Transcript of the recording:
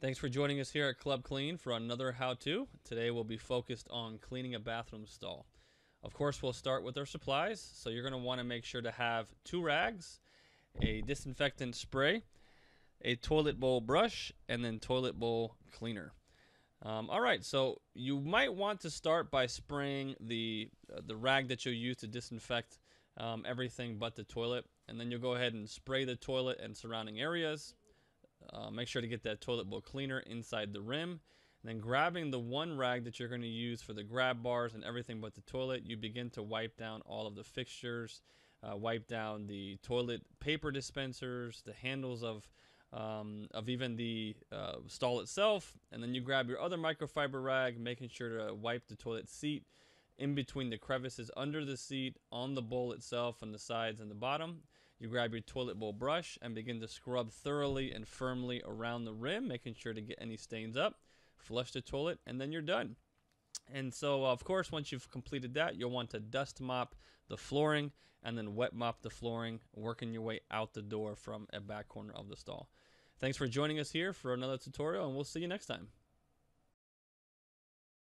Thanks for joining us here at Club Clean for another how-to. Today we'll be focused on cleaning a bathroom stall. Of course, we'll start with our supplies. So you're going to want to make sure to have 2 rags, a disinfectant spray, a toilet bowl brush, and then toilet bowl cleaner. Alright, so you might want to start by spraying the rag that you'll use to disinfect everything but the toilet. And then you'll go ahead and spray the toilet and surrounding areas. Make sure to get that toilet bowl cleaner inside the rim. And then grabbing the 1 rag that you're going to use for the grab bars and everything but the toilet, you begin to wipe down all of the fixtures, wipe down the toilet paper dispensers, the handles of even the stall itself. And then you grab your other microfiber rag, making sure to wipe the toilet seat in between the crevices under the seat, on the bowl itself, on the sides and the bottom. You grab your toilet bowl brush and begin to scrub thoroughly and firmly around the rim, making sure to get any stains up. Flush the toilet, and then you're done. And so, of course, once you've completed that, you'll want to dust mop the flooring and then wet mop the flooring, working your way out the door from a back corner of the stall. Thanks for joining us here for another tutorial, and we'll see you next time.